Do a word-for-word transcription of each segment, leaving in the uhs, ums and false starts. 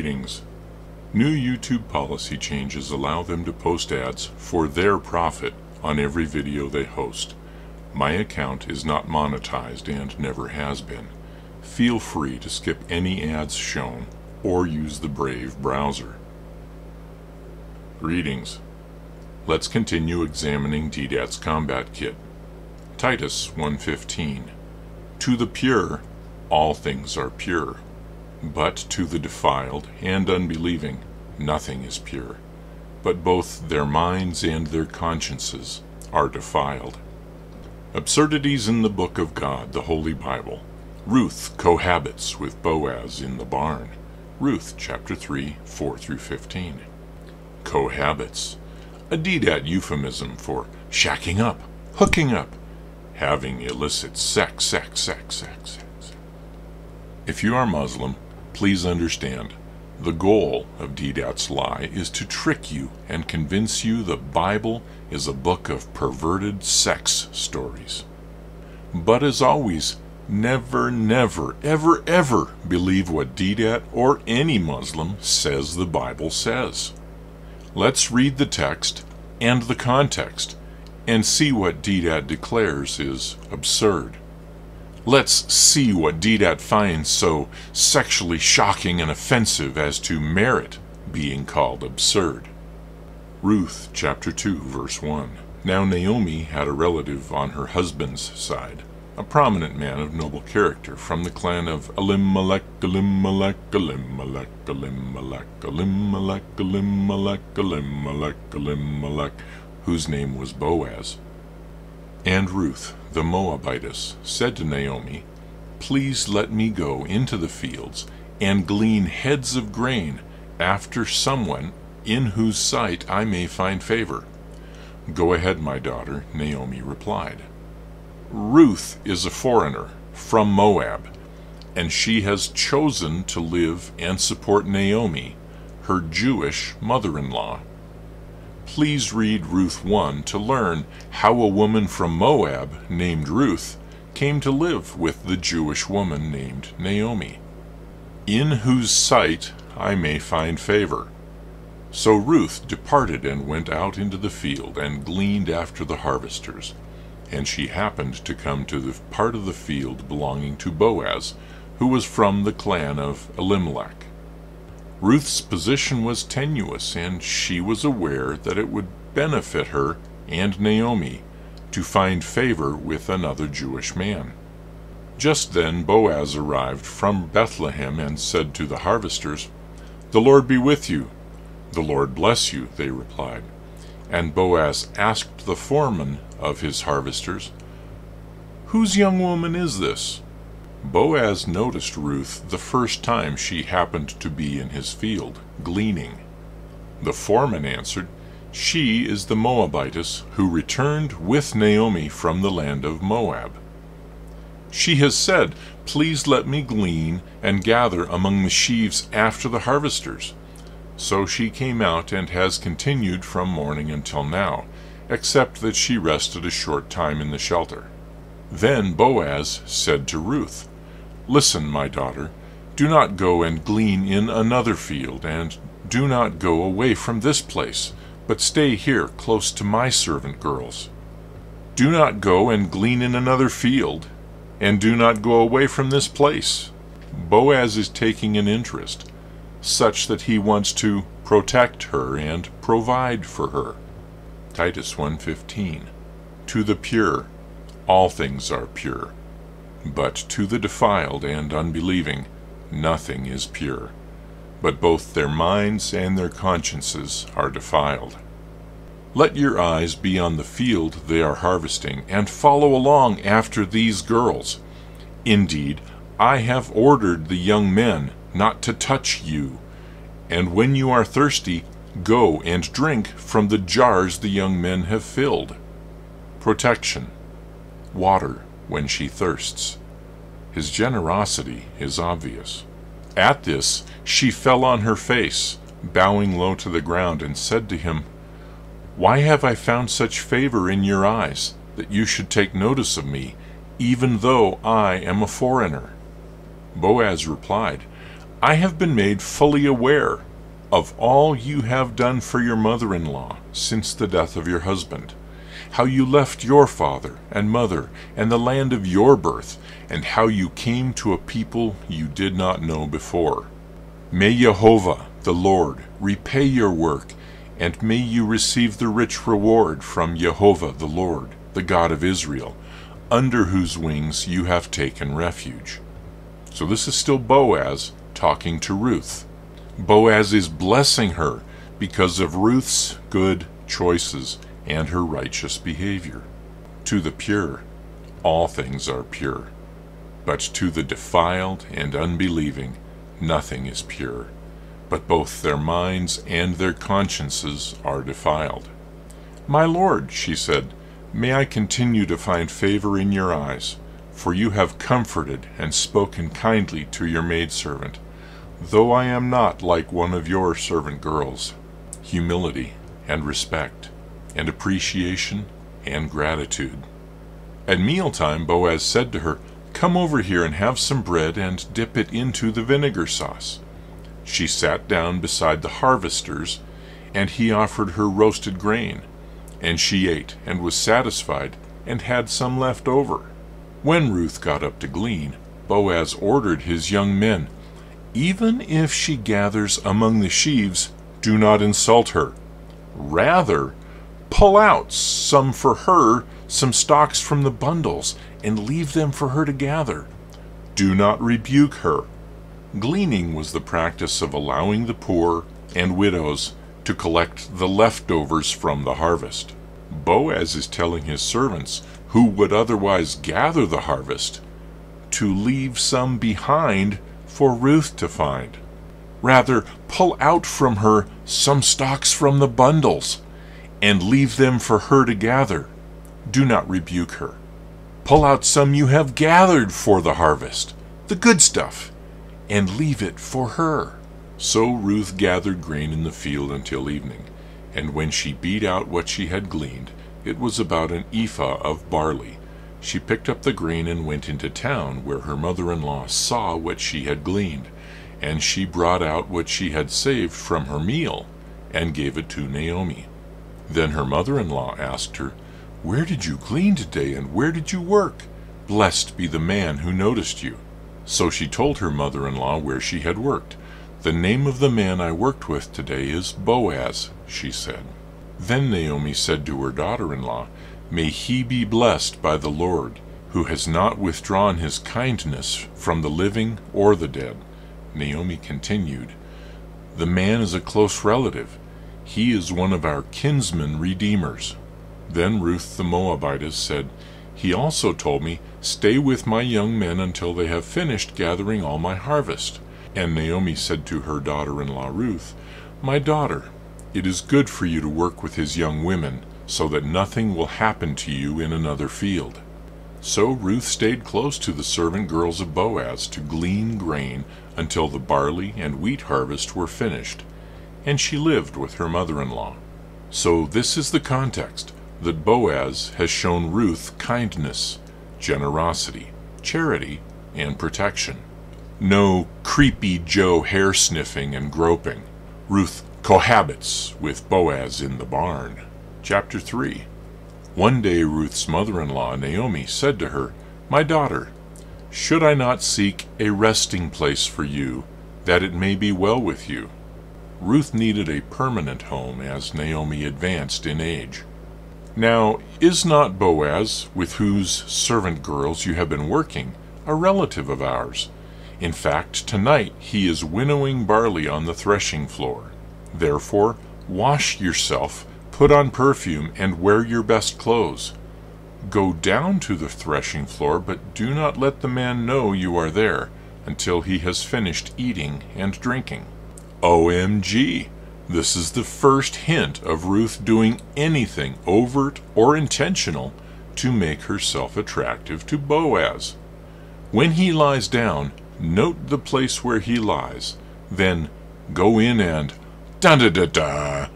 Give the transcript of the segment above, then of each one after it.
Greetings. New YouTube policy changes allow them to post ads for their profit on every video they host. My account is not monetized and never has been. Feel free to skip any ads shown or use the Brave browser. Greetings. Let's continue examining Deedat's combat kit. Titus one fifteen. To the pure, all things are pure. But to the defiled and unbelieving, nothing is pure. But both their minds and their consciences are defiled. Absurdities in the Book of God, the Holy Bible. Ruth cohabits with Boaz in the barn. Ruth chapter three, four through fifteen. Cohabits. A Deedat euphemism for shacking up, hooking up, having illicit sex, sex, sex, sex, sex. If you are Muslim, please understand, the goal of Deedat's lie is to trick you and convince you the Bible is a book of perverted sex stories. But as always, never, never, ever, ever believe what Deedat or any Muslim says the Bible says. Let's read the text and the context and see what Deedat declares is absurd. Let's see what Deedat finds so sexually shocking and offensive as to merit being called absurd. Ruth chapter two, verse one. Now Naomi had a relative on her husband's side, a prominent man of noble character from the clan of Elimelech, Elimelech, Elimelech, Elimelech, Elimelech, Elimelech, Elimelech, Elimelech, whose name was Boaz. And Ruth, the Moabitess, said to Naomi, Please let me go into the fields and glean heads of grain after someone in whose sight I may find favor. Go ahead, my daughter, Naomi replied. Ruth is a foreigner from Moab, and she has chosen to live and support Naomi, her Jewish mother-in-law. Please read Ruth one to learn how a woman from Moab named Ruth came to live with the Jewish woman named Naomi, in whose sight I may find favor. So Ruth departed and went out into the field and gleaned after the harvesters, and she happened to come to the part of the field belonging to Boaz, who was from the clan of Elimelech. Ruth's position was tenuous, and she was aware that it would benefit her and Naomi to find favor with another Jewish man. Just then Boaz arrived from Bethlehem and said to the harvesters, The Lord be with you. The Lord bless you, they replied. And Boaz asked the foreman of his harvesters, Whose young woman is this? Boaz noticed Ruth the first time she happened to be in his field, gleaning. The foreman answered, She is the Moabitess who returned with Naomi from the land of Moab. She has said, Please let me glean and gather among the sheaves after the harvesters. So she came out and has continued from morning until now, except that she rested a short time in the shelter. Then Boaz said to Ruth, Listen, my daughter, do not go and glean in another field, and do not go away from this place, but stay here close to my servant girls. Do not go and glean in another field, and do not go away from this place. Boaz is taking an interest, such that he wants to protect her and provide for her. Titus one fifteen. To the pure, all things are pure, but to the defiled and unbelieving, nothing is pure. But both their minds and their consciences are defiled. Let your eyes be on the field they are harvesting, and follow along after these girls. Indeed, I have ordered the young men not to touch you, and when you are thirsty, go and drink from the jars the young men have filled. Protection. Water when she thirsts. His generosity is obvious. At this, she fell on her face, bowing low to the ground, and said to him, Why have I found such favor in your eyes, that you should take notice of me, even though I am a foreigner? Boaz replied, I have been made fully aware of all you have done for your mother-in-law since the death of your husband, how you left your father and mother and the land of your birth, and how you came to a people you did not know before. May Jehovah, the Lord, repay your work, and may you receive the rich reward from Jehovah, the Lord, the God of Israel, under whose wings you have taken refuge. So this is still Boaz talking to Ruth. Boaz is blessing her because of Ruth's good choices and her righteous behavior. To the pure, all things are pure, but to the defiled and unbelieving, nothing is pure, but both their minds and their consciences are defiled. My lord, she said, may I continue to find favor in your eyes, for you have comforted and spoken kindly to your maidservant, though I am not like one of your servant girls. Humility and respect and appreciation and gratitude. At mealtime, Boaz said to her, come over here and have some bread and dip it into the vinegar sauce. She sat down beside the harvesters, and he offered her roasted grain, and she ate and was satisfied and had some left over. When Ruth got up to glean, Boaz ordered his young men, even if she gathers among the sheaves, do not insult her. Rather, pull out some for her, some stalks from the bundles, and leave them for her to gather. Do not rebuke her. Gleaning was the practice of allowing the poor and widows to collect the leftovers from the harvest. Boaz is telling his servants, who would otherwise gather the harvest, to leave some behind for Ruth to find. Rather, pull out from her some stalks from the bundles, and leave them for her to gather. Do not rebuke her. Pull out some you have gathered for the harvest, the good stuff, and leave it for her. So Ruth gathered grain in the field until evening, and when she beat out what she had gleaned, it was about an ephah of barley. She picked up the grain and went into town, where her mother-in-law saw what she had gleaned, and she brought out what she had saved from her meal and gave it to Naomi. Then her mother-in-law asked her, where did you glean today, and where did you work? Blessed be the man who noticed you. So she told her mother-in-law where she had worked. The name of the man I worked with today is Boaz, she said. Then Naomi said to her daughter-in-law, may he be blessed by the Lord, who has not withdrawn his kindness from the living or the dead. Naomi continued, the man is a close relative. He is one of our kinsmen redeemers. Then Ruth the Moabitess said, he also told me, stay with my young men until they have finished gathering all my harvest. And Naomi said to her daughter-in-law Ruth, my daughter, it is good for you to work with his young women, so that nothing will happen to you in another field. So Ruth stayed close to the servant girls of Boaz to glean grain until the barley and wheat harvest were finished, and she lived with her mother-in-law. So this is the context, that Boaz has shown Ruth kindness, generosity, charity, and protection. No creepy Joe hair-sniffing and groping. Ruth cohabits with Boaz in the barn. Chapter three. One day Ruth's mother-in-law, Naomi, said to her, my daughter, should I not seek a resting place for you, that it may be well with you? Ruth needed a permanent home as Naomi advanced in age. Now, is not Boaz, with whose servant girls you have been working, a relative of ours? In fact, tonight he is winnowing barley on the threshing floor. Therefore, wash yourself, put on perfume, and wear your best clothes. Go down to the threshing floor, but do not let the man know you are there until he has finished eating and drinking. O M G! This is the first hint of Ruth doing anything overt or intentional to make herself attractive to Boaz. When he lies down, note the place where he lies, then go in and da-da-da-da,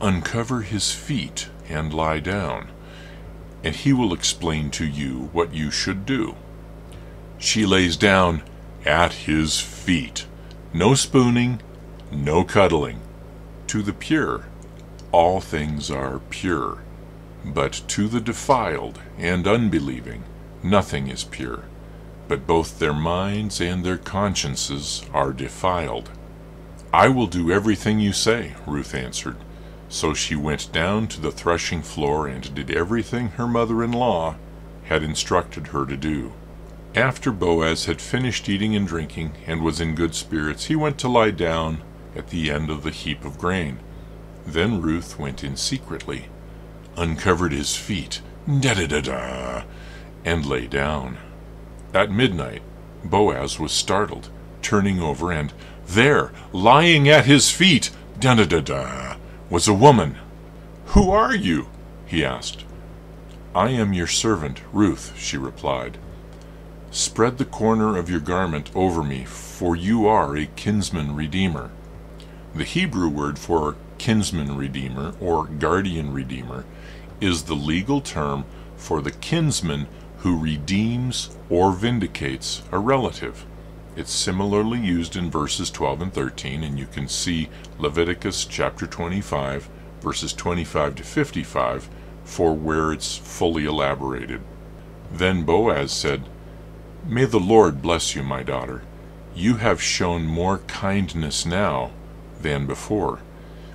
uncover his feet and lie down, and he will explain to you what you should do. She lays down at his feet. No spooning, no cuddling. To the pure, all things are pure, but to the defiled and unbelieving, nothing is pure, but both their minds and their consciences are defiled. I will do everything you say, Ruth answered. So she went down to the threshing floor and did everything her mother-in-law had instructed her to do. After Boaz had finished eating and drinking and was in good spirits, he went to lie down at the end of the heap of grain. Then Ruth went in secretly, uncovered his feet, da-da-da-da, and lay down. At midnight, Boaz was startled, turning over, and there, lying at his feet, da-da-da-da, was a woman. "Who are you?" he asked. "I am your servant, Ruth," she replied. "Spread the corner of your garment over me, for you are a kinsman-redeemer." The Hebrew word for kinsman-redeemer, or guardian-redeemer, is the legal term for the kinsman who redeems or vindicates a relative. It's similarly used in verses twelve and thirteen, and you can see Leviticus chapter twenty-five, verses twenty-five to fifty-five, for where it's fully elaborated. Then Boaz said, "May the Lord bless you, my daughter. You have shown more kindness now than before,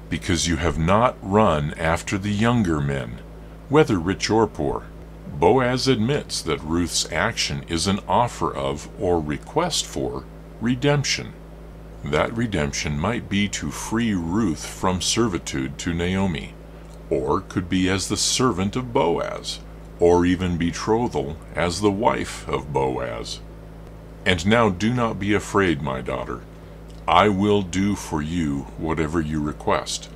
because you have not run after the younger men, whether rich or poor." Boaz admits that Ruth's action is an offer of, or request for, redemption. That redemption might be to free Ruth from servitude to Naomi, or could be as the servant of Boaz, or even betrothal as the wife of Boaz. "And now do not be afraid, my daughter. I will do for you whatever you request,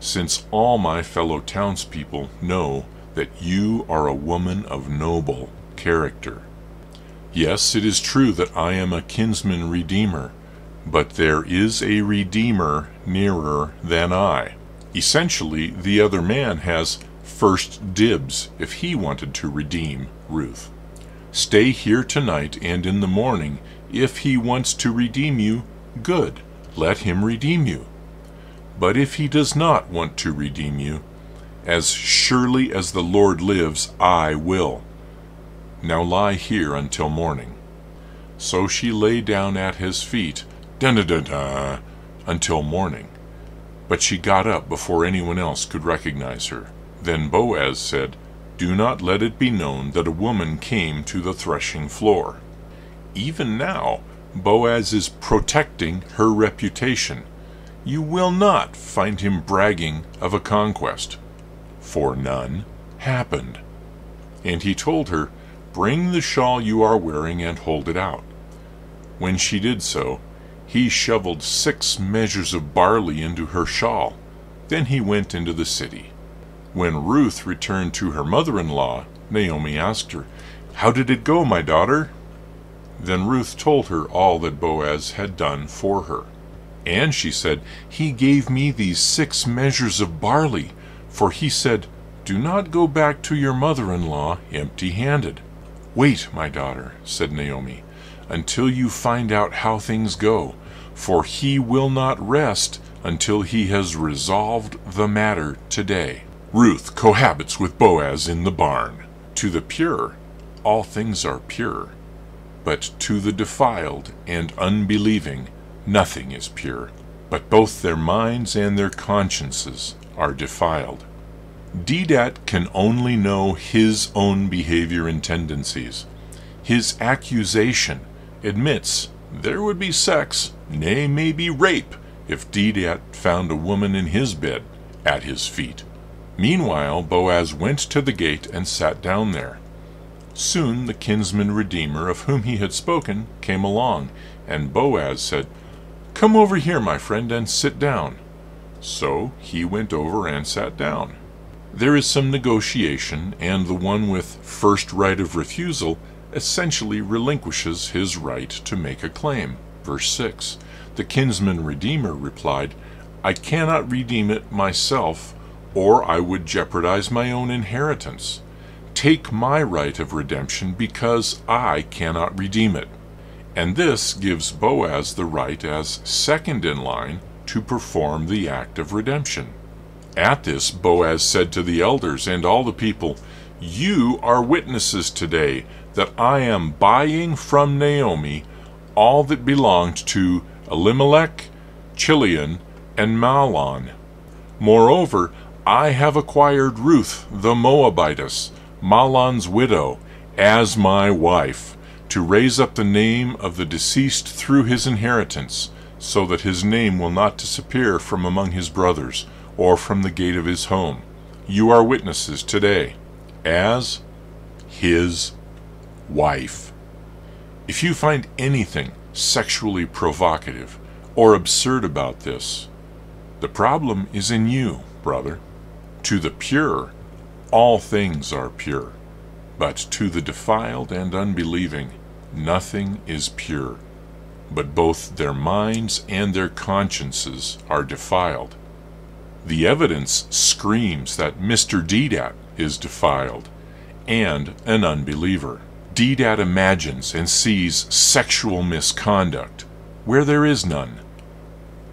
since all my fellow townspeople know that you are a woman of noble character. Yes, it is true that I am a kinsman redeemer, but there is a redeemer nearer than I." Essentially, the other man has first dibs if he wanted to redeem Ruth. Stay here tonight and in the morning. If he wants to redeem you, good, let him redeem you. But if he does not want to redeem you, as surely as the Lord lives, I will. Now lie here until morning. So she lay down at his feet, dun-dun-dun-dun, until morning. But she got up before anyone else could recognize her. Then Boaz said, "Do not let it be known that a woman came to the threshing floor." Even now, Boaz is protecting her reputation. You will not find him bragging of a conquest, for none happened. And he told her, "Bring the shawl you are wearing and hold it out." When she did so, he shoveled six measures of barley into her shawl. Then he went into the city. When Ruth returned to her mother-in-law, Naomi asked her, "How did it go, my daughter?" Then Ruth told her all that Boaz had done for her. And she said, "He gave me these six measures of barley, for he said, 'Do not go back to your mother-in-law empty-handed.'" "Wait, my daughter," said Naomi, "until you find out how things go, for he will not rest until he has resolved the matter today." Ruth cohabits with Boaz in the barn. To the pure, all things are pure, but to the defiled and unbelieving, nothing is pure, but both their minds and their consciences are defiled. Deedat can only know his own behavior and tendencies. His accusation admits there would be sex, nay, maybe rape, if Deedat found a woman in his bed at his feet. Meanwhile, Boaz went to the gate and sat down there. Soon the kinsman-redeemer of whom he had spoken came along, and Boaz said, "Come over here, my friend, and sit down." So he went over and sat down. There is some negotiation, and the one with first right of refusal essentially relinquishes his right to make a claim. Verse six, the kinsman-redeemer replied, "I cannot redeem it myself, or I would jeopardize my own inheritance. Take my right of redemption, because I cannot redeem it." and this gives Boaz the right as second in line to perform the act of redemption. At this, Boaz said to the elders and all the people, "You are witnesses today that I am buying from Naomi all that belonged to Elimelech, Chilion, and Mahlon. Moreover, I have acquired Ruth the Moabitess, Mahlon's widow, as my wife, to raise up the name of the deceased through his inheritance, so that his name will not disappear from among his brothers, or from the gate of his home. You are witnesses today, as his wife." If you find anything sexually provocative or absurd about this, the problem is in you, brother. To the pure, all things are pure, but to the defiled and unbelieving, nothing is pure, but both their minds and their consciences are defiled. The evidence screams that Mister Deedat is defiled and an unbeliever. Deedat imagines and sees sexual misconduct where there is none,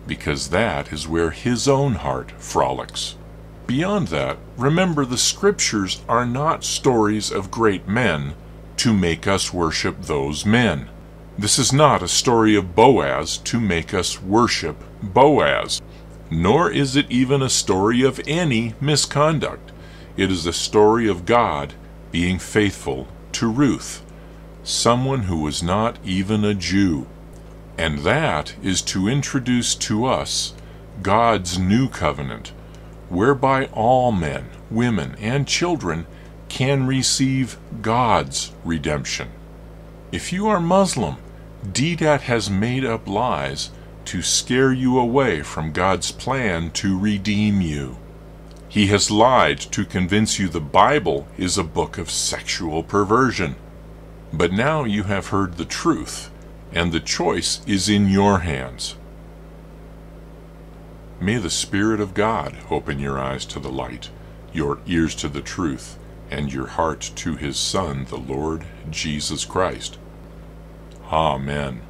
because that is where his own heart frolics. Beyond that, remember the scriptures are not stories of great men to make us worship those men. This is not a story of Boaz to make us worship Boaz. Nor is it even a story of any misconduct. It is a story of God being faithful to Ruth, someone who was not even a Jew. And that is to introduce to us God's new covenant, whereby all men, women, and children can receive God's redemption. If you are Muslim, Deedat has made up lies to scare you away from God's plan to redeem you. He has lied to convince you the Bible is a book of sexual perversion. But now you have heard the truth, and the choice is in your hands. May the Spirit of God open your eyes to the light, your ears to the truth, and your heart to His Son, the Lord Jesus Christ. Amen.